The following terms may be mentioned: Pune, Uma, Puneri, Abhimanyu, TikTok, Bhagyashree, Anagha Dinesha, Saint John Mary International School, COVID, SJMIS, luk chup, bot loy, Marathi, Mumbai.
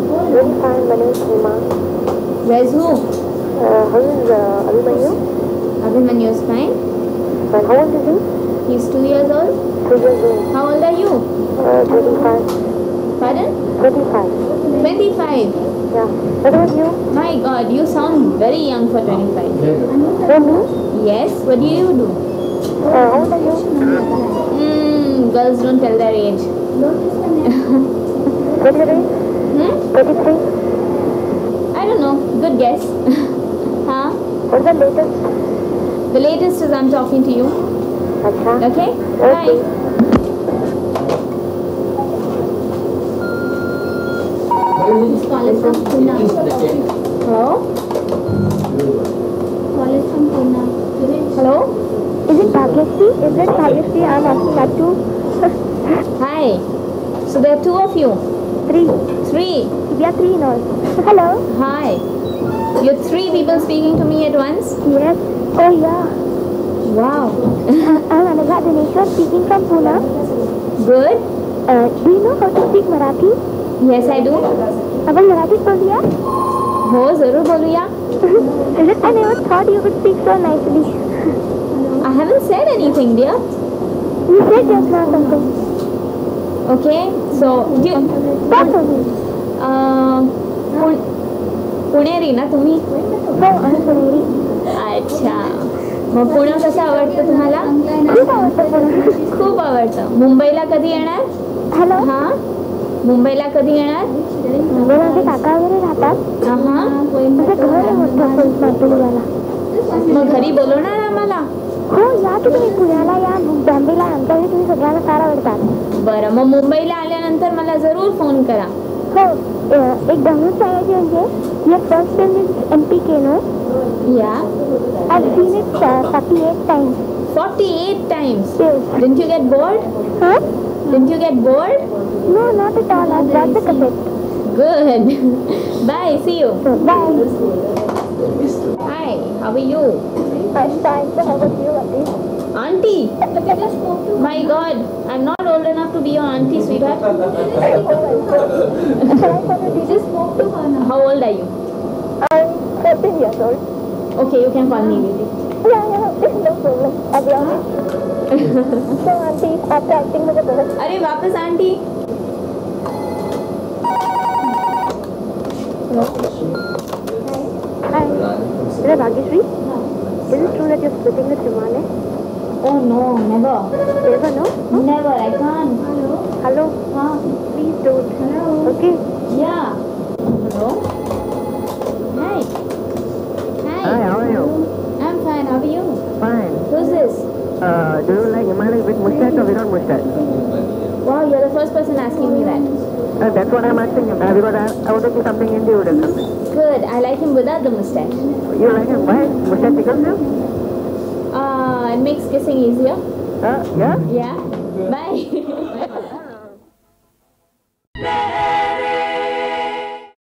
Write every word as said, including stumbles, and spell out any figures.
Yes, hi, my name is Uma. Where's who? Uh, how is uh, Abhimanyu? Abhimanyu is fine. And how old is he? He's two years old. Two years old. How old are you? Uh, twenty-five. Pardon? Twenty-five. Twenty-five. Yeah. What about you? My God, you sound very young for twenty-five. Mm-hmm. Yes. What do you do? Uh, how old are you? Mm, girls don't tell their age. What is your age? Hmm? Thirty-three. I don't know. Good guess. Huh? What's the latest? The latest is I'm talking to you. Achha. Okay. Okay. Bye. This call is from Pune. Hello? Call is from Pune. Hello? Is it Bhagyashree? Is it Bhagyashree? I'm asking that too. Hi. So there are two of you? Three. Three? We are three in all. Hello? Hi. You're three people speaking to me at once? Yes. Oh yeah. Wow. I'm Anagha Dinesha speaking from Pune. Good. Uh, do you know how to speak Marathi? Yes, I do. Abhi Marathi bol diya? Ho, zarur bol diya. I never thought you would speak so nicely. I haven't said anything, dear. You said just now something. Okay, so do you... What are you? Uh, Puneri, na, tumhi? No, I'm Puneri. Achha. Mo Pune kasa avadta tumhala? Khup avadta Pune. Khup avadta. Mumbai la kadhi yenar? Hello? Haan? मुंबईला कधी येणार? मुंबईला माझे काका वगैरे राहतात. हां माझं घर आहे मोठं. मग घरी बोलवणार आम्हाला? हो या तुम्ही पुण्याला या बॉम्बेला आमच्या घरी तुम्ही सगळ्यांना फार आवडतात. बरं मग मुंबईला आल्यानंतर मला जरूर फोन करा. हो एक गंमत सांगायची म्हणजे या फर्स्ट टाइम मी एम पी केलो. या I seen it forty-eight times. forty-eight times? Didn't you get bored? हां Didn't you get bored? No, not at all. I've got the cassette. Good. Bye. See you. Bye. Hi. How are you? I'm fine. So how about you, auntie? Auntie? My God, I'm not old enough to be your auntie, sweetheart. You just spoke to her now. How old are you? I'm thirteen years old. Okay, you can call me Lily. Yeah, yeah. No problem. I'll be honest. So auntie, after acting with the product. अरे वापस auntie. Hello. Hi. Hello, Bhagyashree. Is it true that you're splitting with Himane? Oh no, never. Never, no? Huh? Never, I can't. Hello. Hello. Huh? Please don't. Hello. Okay. Yeah. Hello. Hi. Hi. Hi. How are you? I'm fine. How are you? Fine. Who's this? Uh, do you like Himalayan with mustache or without mustache? Wow, you're the first person asking me that. Uh, that's what I'm asking him, uh, because I, I want to do something individual. Something. Good, I like him without the mustache. You like him? Why? Mustache tickles him? Uh, it makes kissing easier. Uh, yeah? Yeah. Bye.